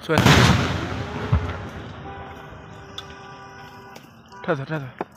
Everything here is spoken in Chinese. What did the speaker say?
拽他！踹他！